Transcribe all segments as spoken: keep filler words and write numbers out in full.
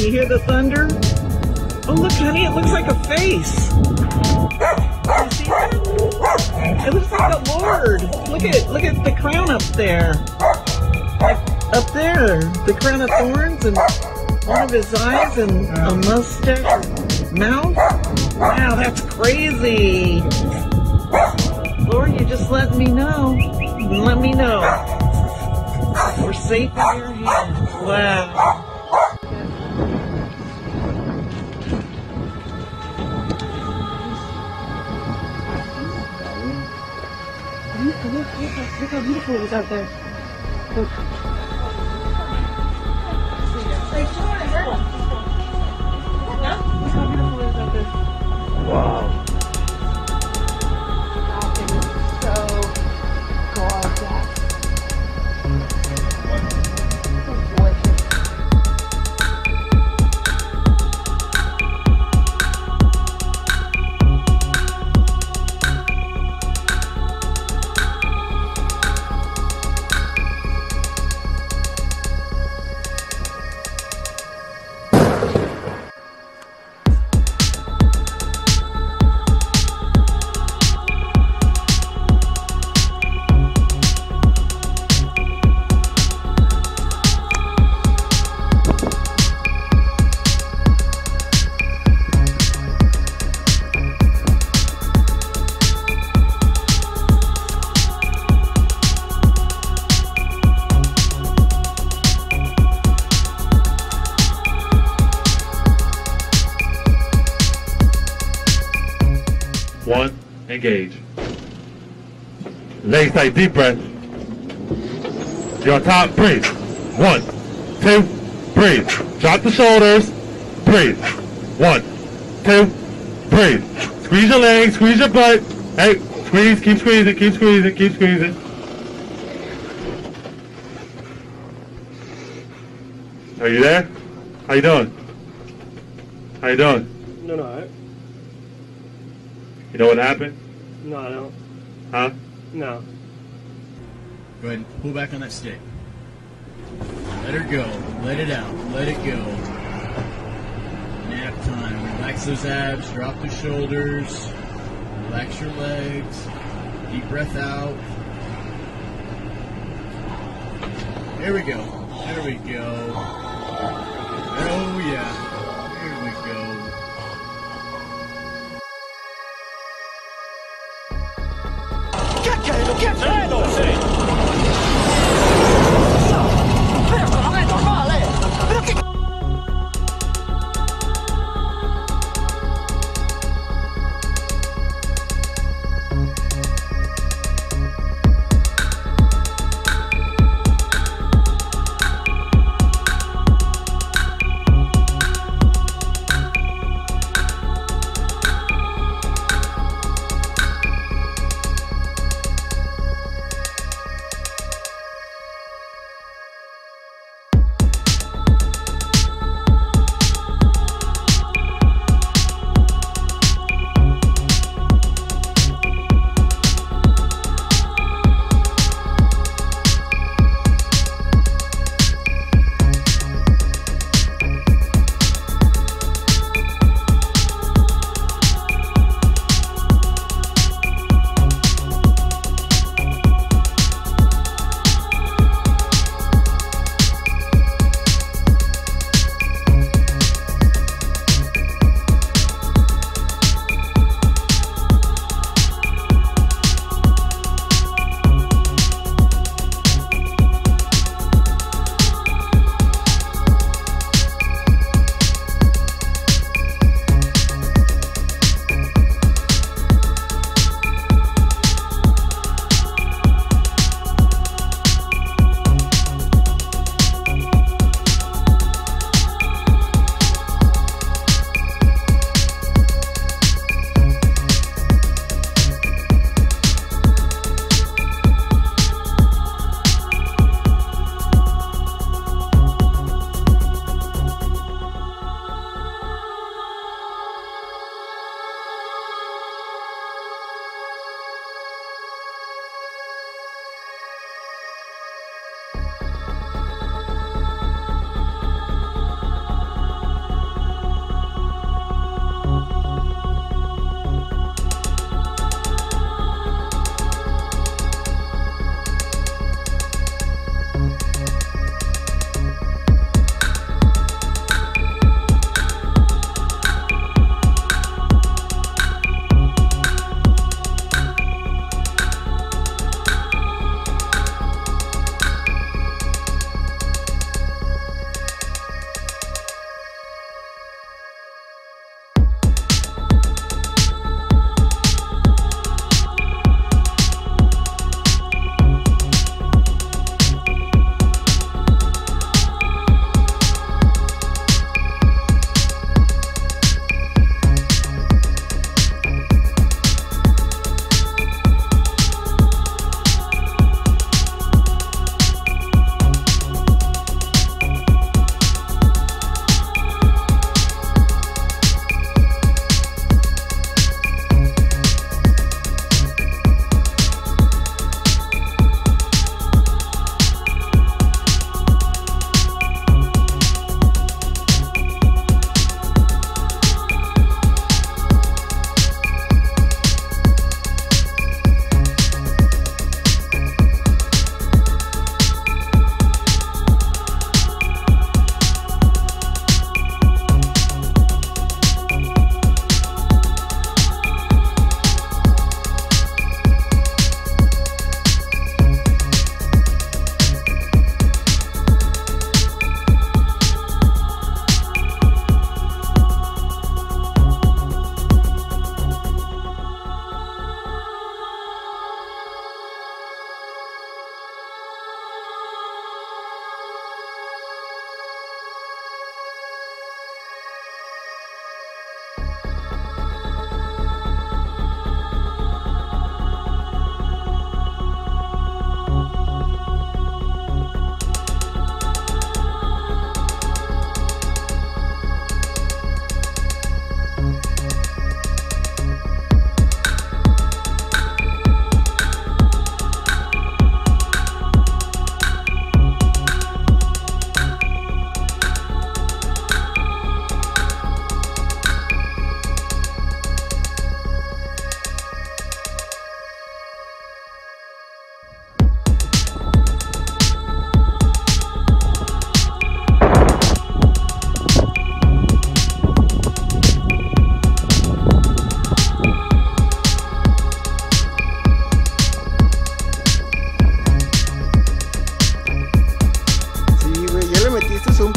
Can you hear the thunder? Oh, look, honey, it looks like a face. You see that? It looks like a lord. Look at it. Look at the crown up there. Up there, the crown of thorns and one of his eyes and a mustache mouth. Wow, that's crazy. Lord, you just let me know. Let me know. We're safe in your hands. Wow. Look, look, look how beautiful it is out there. Look. Look how beautiful it is out there. Wow. It is so One, engage. Legs tight, deep breath. Your top, breathe. One, two, breathe. Drop the shoulders, breathe. One, two, breathe. Squeeze your legs, squeeze your butt. Hey, squeeze, keep squeezing, keep squeezing, keep squeezing. Are you there? How you doing? How you doing? No, no, all right. You know what happened? No, I don't. Huh? No. Go ahead and pull back on that stick. Let her go. Let it out. Let it go. Nap time. Relax those abs. Drop the shoulders. Relax your legs. Deep breath out. There we go. There we go. Oh, yeah.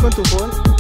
room for two balls.